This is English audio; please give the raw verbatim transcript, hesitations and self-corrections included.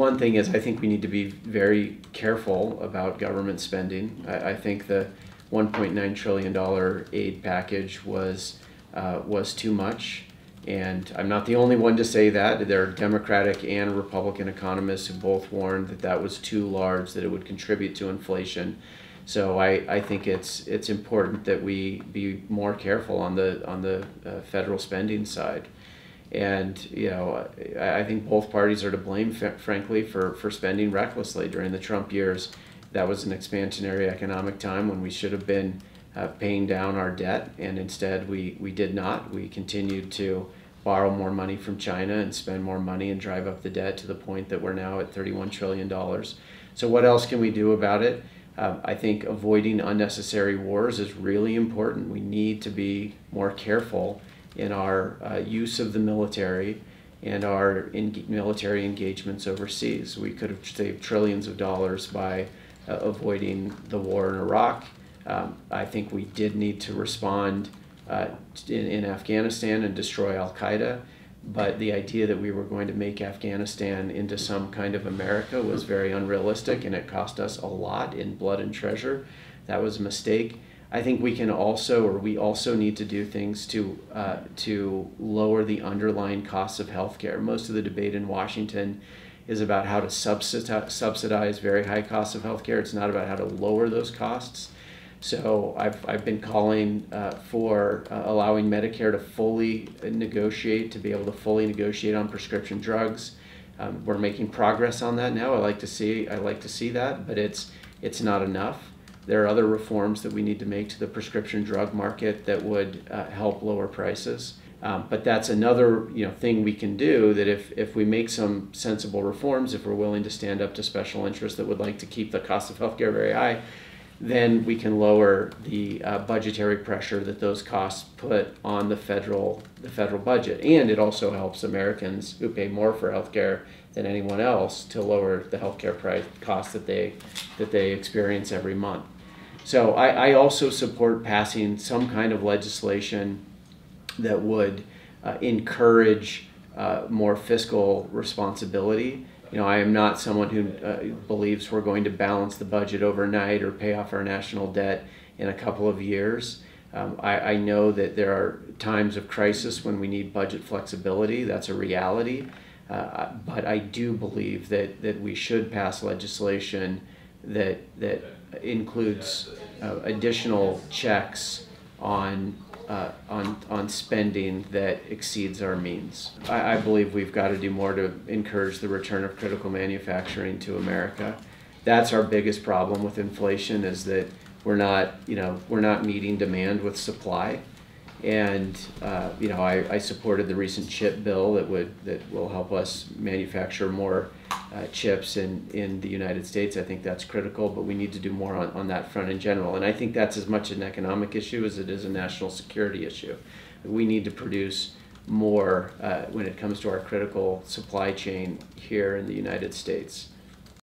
one thing is I think we need to be very careful about government spending. I, I think the one point nine trillion dollar aid package was uh, was too much, and I'm not the only one to say that. There are Democratic and Republican economists who both warned that that was too large, that it would contribute to inflation. So I, I think it's it's important that we be more careful on the on the uh, federal spending side. And, you know, I think both parties are to blame, frankly, for, for spending recklessly during the Trump years. That was an expansionary economic time when we should have been uh, paying down our debt, and instead we, we did not. We continued to borrow more money from China and spend more money and drive up the debt to the point that we're now at thirty-one trillion dollars. So what else can we do about it? Uh, I think avoiding unnecessary wars is really important. We need to be more careful in our uh, use of the military and our in military engagements overseas. We could have saved trillions of dollars by uh, avoiding the war in Iraq. Um, I think we did need to respond uh, in, in Afghanistan and destroy Al-Qaeda, but the idea that we were going to make Afghanistan into some kind of America was very unrealistic, and it cost us a lot in blood and treasure. That was a mistake. I think we can also, or we also need to do things to uh, to lower the underlying costs of healthcare. Most of the debate in Washington is about how to subsidize, subsidize very high costs of healthcare. It's not about how to lower those costs. So I've, I've been calling uh, for uh, allowing Medicare to fully negotiate, to be able to fully negotiate on prescription drugs. Um, we're making progress on that now. I like to see, I like to see that, but it's, it's not enough. There are other reforms that we need to make to the prescription drug market that would uh, help lower prices. Um, but that's another you know, thing we can do, that if, if we make some sensible reforms, if we're willing to stand up to special interests that would like to keep the cost of healthcare very high, then we can lower the uh, budgetary pressure that those costs put on the federal, the federal budget. And it also helps Americans who pay more for healthcare than anyone else to lower the healthcare price costs that they, that they experience every month. So I, I also support passing some kind of legislation that would uh, encourage uh, more fiscal responsibility. You know, I am not someone who uh, believes we're going to balance the budget overnight or pay off our national debt in a couple of years. Um, I, I know that there are times of crisis when we need budget flexibility. That's a reality. Uh, but I do believe that, that we should pass legislation that, that includes uh, additional checks on, uh, on, on spending that exceeds our means. I, I believe we've got to do more to encourage the return of critical manufacturing to America. That's our biggest problem with inflation, is that we're not, you know, we're not meeting demand with supply. And uh, you know, I, I supported the recent CHIP bill that would that will help us manufacture more uh, chips in in the United States. I think that's critical, but we need to do more on, on that front in general. And I think that's as much an economic issue as it is a national security issue. We need to produce more uh, when it comes to our critical supply chain here in the United States.